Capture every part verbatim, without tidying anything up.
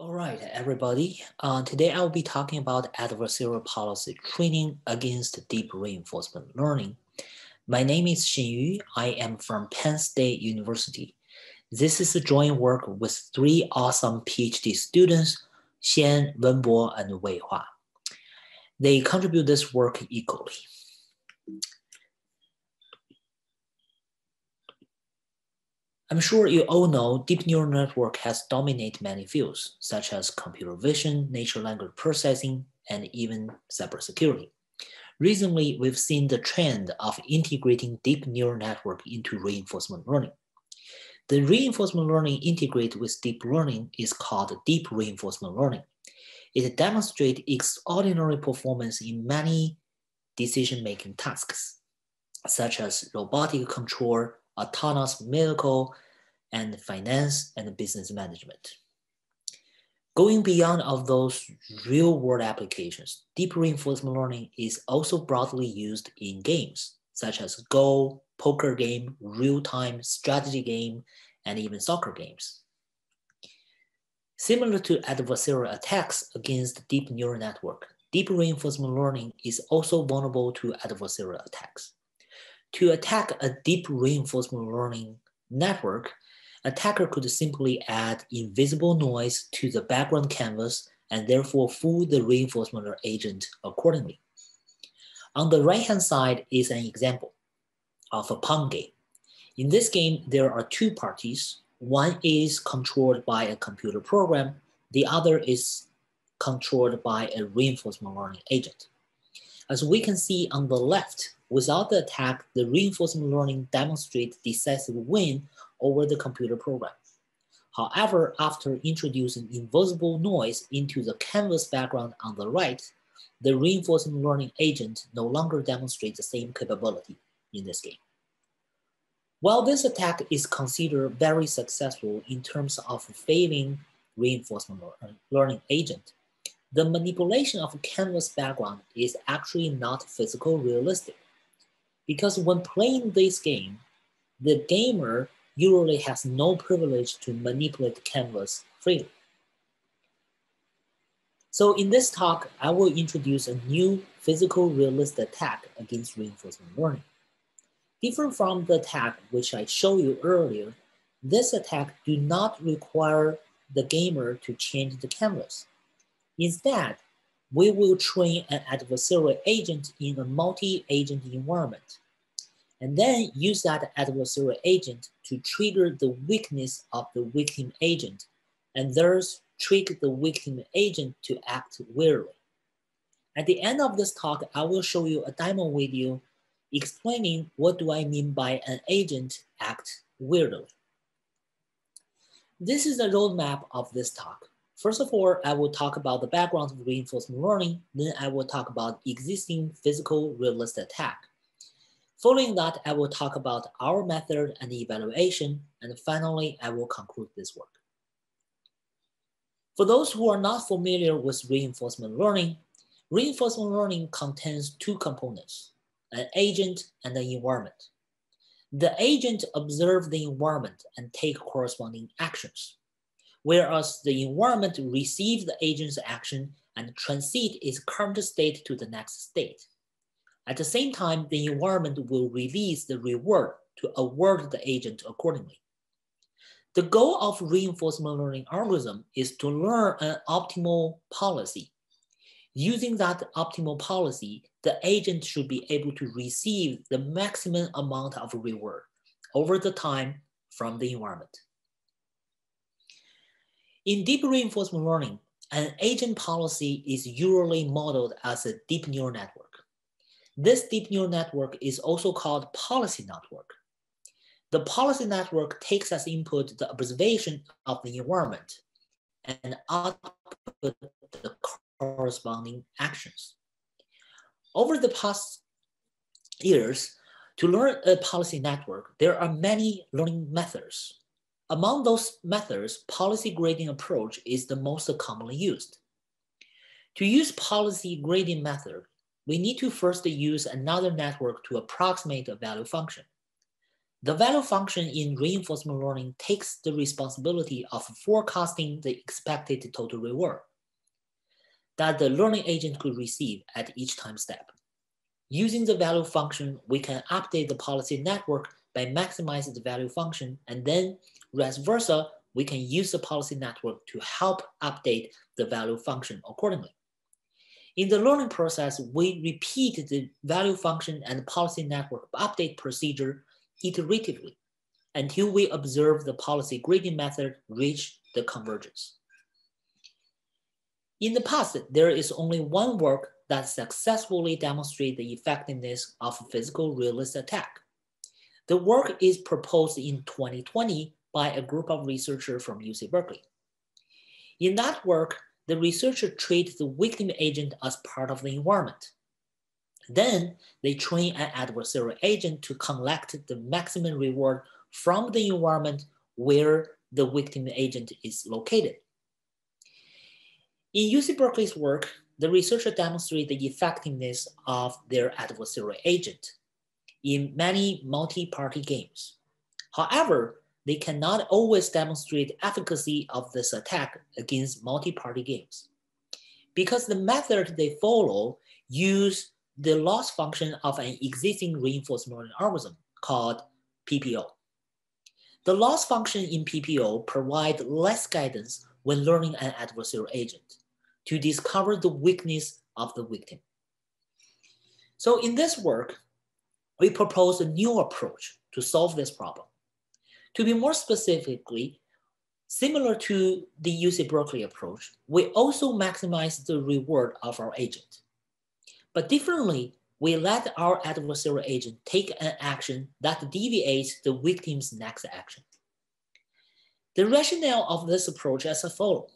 All right, everybody. Uh, today I'll be talking about adversarial policy training against deep reinforcement learning. My name is Xinyu. I am from Penn State University. This is a joint work with three awesome PhD students, Xian, Wenbo, and Weihua. They contribute this work equally. I'm sure you all know deep neural network has dominated many fields, such as computer vision, natural language processing, and even cybersecurity. Recently, we've seen the trend of integrating deep neural network into reinforcement learning. The reinforcement learning integrated with deep learning is called deep reinforcement learning. It demonstrates extraordinary performance in many decision-making tasks, such as robotic control, autonomous medical, and finance and business management. Going beyond of those real-world applications, deep reinforcement learning is also broadly used in games, such as Go, poker game, real-time strategy game, and even soccer games. Similar to adversarial attacks against deep neural network, deep reinforcement learning is also vulnerable to adversarial attacks. To attack a deep reinforcement learning network, attacker could simply add invisible noise to the background canvas and therefore fool the reinforcement agent accordingly. On the right-hand side is an example of a pawn game. In this game, there are two parties. One is controlled by a computer program. The other is controlled by a reinforcement learning agent. As we can see on the left, without the attack, the reinforcement learning demonstrates decisive win over the computer program. However, after introducing invisible noise into the canvas background on the right, the reinforcement learning agent no longer demonstrates the same capability in this game. While this attack is considered very successful in terms of failing reinforcement learning agent, the manipulation of canvas background is actually not physical realistic. Because when playing this game, the gamer usually has no privilege to manipulate the canvas freely. So in this talk, I will introduce a new physical realist attack against reinforcement learning. Different from the attack which I showed you earlier, this attack does not require the gamer to change the canvas. Instead, we will train an adversarial agent in a multi-agent environment, and then use that adversarial agent to trigger the weakness of the victim agent, and thus trick the victim agent to act warily. At the end of this talk, I will show you a demo video explaining what do I mean by an agent act warily. This is the roadmap of this talk. First of all, I will talk about the background of reinforcement learning, then I will talk about existing physical realist attack. Following that, I will talk about our method and evaluation, and finally, I will conclude this work. For those who are not familiar with reinforcement learning, reinforcement learning contains two components, an agent and an environment. The agent observes the environment and takes corresponding actions, whereas the environment receives the agent's action and transit its current state to the next state. At the same time, the environment will release the reward to award the agent accordingly. The goal of reinforcement learning algorithm is to learn an optimal policy. Using that optimal policy, the agent should be able to receive the maximum amount of reward over the time from the environment. In deep reinforcement learning, an agent policy is usually modeled as a deep neural network. This deep neural network is also called policy network. The policy network takes as input the observation of the environment and output the corresponding actions. Over the past years, to learn a policy network, there are many learning methods. Among those methods, policy grading approach is the most commonly used. To use policy grading method, we need to first use another network to approximate a value function. The value function in reinforcement learning takes the responsibility of forecasting the expected total reward that the learning agent could receive at each time step. Using the value function, we can update the policy network by maximizing the value function, and then vice versa, we can use the policy network to help update the value function accordingly. In the learning process, we repeat the value function and policy network update procedure iteratively until we observe the policy grading method reach the convergence. In the past, there is only one work that successfully demonstrates the effectiveness of physical realist attack. The work is proposed in twenty twenty by a group of researchers from U C Berkeley. In that work, the researcher treats the victim agent as part of the environment. Then they train an adversarial agent to collect the maximum reward from the environment where the victim agent is located. In U C Berkeley's work, the researcher demonstrates the effectiveness of their adversarial agent in many multi-party games. However, they cannot always demonstrate efficacy of this attack against multi-party games because the method they follow use the loss function of an existing reinforcement learning algorithm called P P O. The loss function in P P O provides less guidance when learning an adversarial agent to discover the weakness of the victim. So in this work, we propose a new approach to solve this problem. To be more specifically, similar to the U C Berkeley approach, we also maximize the reward of our agent. But differently, we let our adversarial agent take an action that deviates the victim's next action. The rationale of this approach is as follows.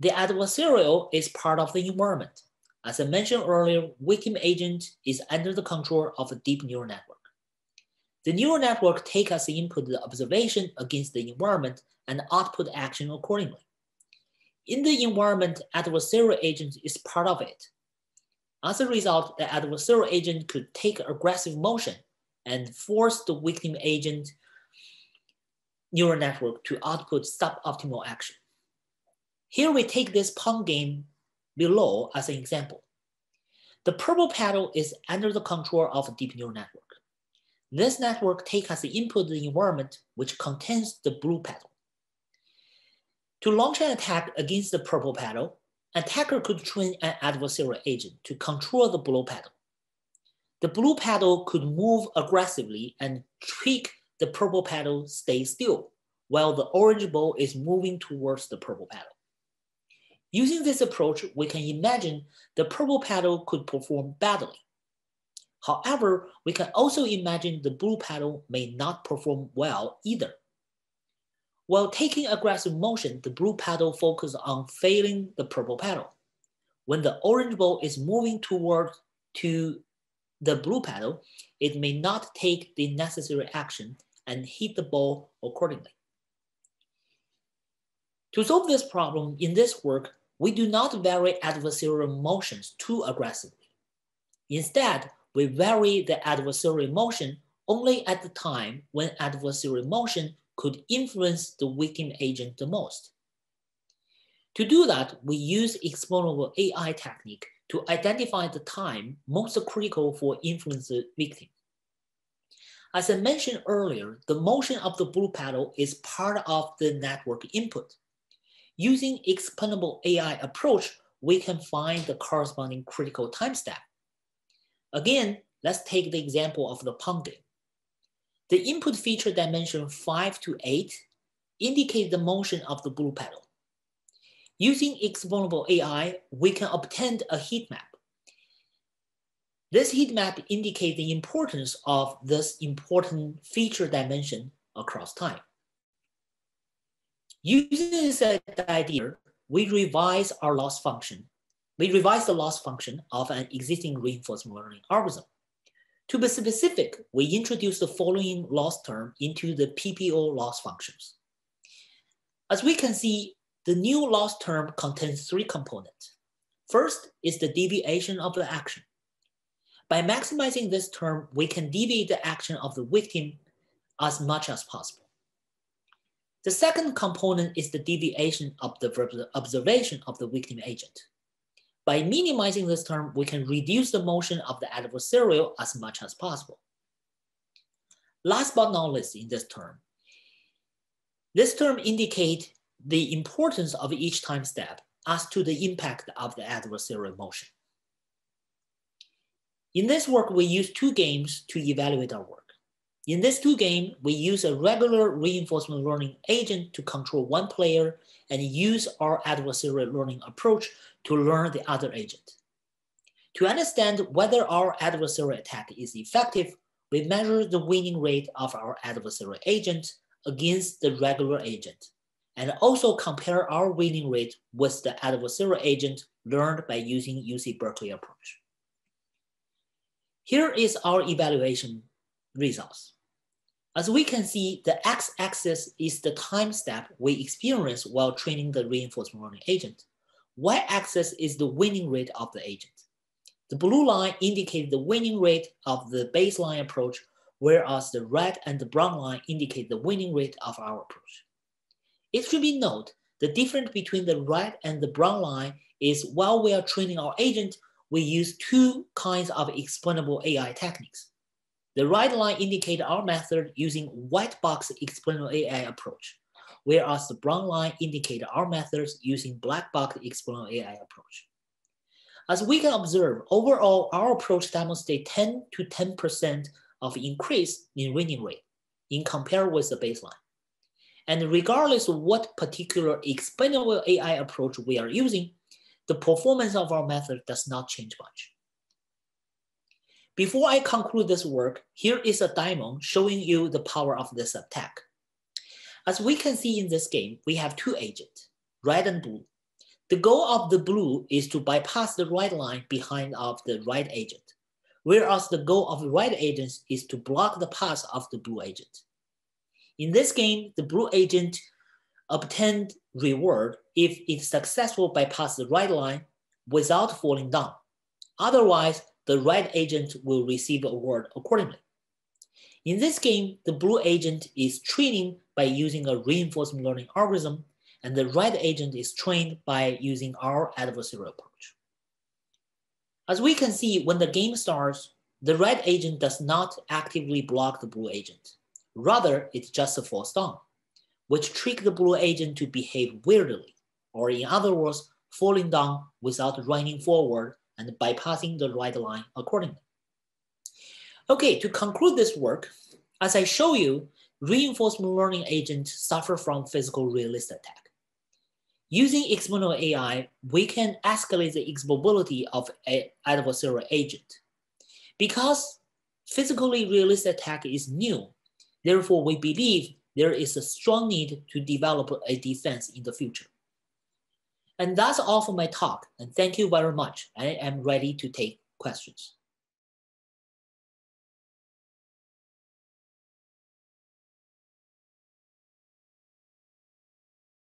The adversarial is part of the environment. As I mentioned earlier, victim agent is under the control of a deep neural network. The neural network takes as input the observation against the environment and output action accordingly. In the environment, adversarial agent is part of it. As a result, the adversarial agent could take aggressive motion and force the victim agent neural network to output suboptimal action. Here we take this pawn game below as an example. The purple petal is under the control of a deep neural network. This network takes as input the environment, which contains the blue petal. To launch an attack against the purple petal, attacker could train an adversarial agent to control the blue petal. The blue petal could move aggressively and trick the purple petal stay still, while the orange ball is moving towards the purple petal. Using this approach, we can imagine the purple petal could perform badly. However, we can also imagine the blue petal may not perform well either. While taking aggressive motion, the blue petal focuses on failing the purple petal. When the orange ball is moving toward to the blue petal, it may not take the necessary action and hit the ball accordingly. To solve this problem in this work, we do not vary adversarial motions too aggressively. Instead, we vary the adversarial motion only at the time when adversarial motion could influence the victim agent the most. To do that, we use explainable A I technique to identify the time most critical for influencing the victim. As I mentioned earlier, the motion of the blue petal is part of the network input. Using explainable A I approach, we can find the corresponding critical time step. Again, let's take the example of the pawn game. The input feature dimension five to eight indicates the motion of the blue petal. Using explainable A I, we can obtain a heat map. This heat map indicates the importance of this important feature dimension across time. Using this idea, we revise our loss function. We revise the loss function of an existing reinforcement learning algorithm. To be specific, we introduce the following loss term into the P P O loss functions. As we can see, the new loss term contains three components. First is the deviation of the action. By maximizing this term, we can deviate the action of the victim as much as possible. The second component is the deviation of the observation of the victim agent. By minimizing this term, we can reduce the motion of the adversarial as much as possible. Last but not least in this term, this term indicates the importance of each time step as to the impact of the adversarial motion. In this work, we use two games to evaluate our work. In this two game, we use a regular reinforcement learning agent to control one player and use our adversarial learning approach to learn the other agent. To understand whether our adversarial attack is effective, we measure the winning rate of our adversarial agent against the regular agent, and also compare our winning rate with the adversarial agent learned by using U C Berkeley approach. Here is our evaluation results. As we can see, the x-axis is the time step we experience while training the reinforcement learning agent. Y-axis is the winning rate of the agent. The blue line indicates the winning rate of the baseline approach, whereas the red and the brown line indicate the winning rate of our approach. It should be noted, the difference between the red and the brown line is while we are training our agent, we use two kinds of explainable A I techniques. The right line indicates our method using white box explainable A I approach, whereas the brown line indicates our methods using black box explainable A I approach. As we can observe, overall, our approach demonstrates ten to ten percent of increase in winning rate in compared with the baseline. And regardless of what particular explainable A I approach we are using, the performance of our method does not change much. Before I conclude this work, here is a demo showing you the power of this attack. As we can see in this game, we have two agents, red and blue. The goal of the blue is to bypass the red line behind of the red agent, whereas the goal of the red agent is to block the path of the blue agent. In this game, the blue agent obtained reward if it successfully bypassed the red line without falling down. Otherwise, the red agent will receive award accordingly. In this game, the blue agent is training by using a reinforcement learning algorithm, and the red agent is trained by using our adversarial approach. As we can see, when the game starts, the red agent does not actively block the blue agent. Rather, it just falls down, which tricks the blue agent to behave weirdly, or in other words, falling down without running forward and bypassing the red line accordingly. Okay, to conclude this work, as I show you, reinforcement learning agents suffer from physical realist attack. Using explainable A I, we can escalate the explainability of an adversarial agent. Because physically realist attack is new, therefore, we believe there is a strong need to develop a defense in the future. And that's all for my talk. And thank you very much. I am ready to take questions.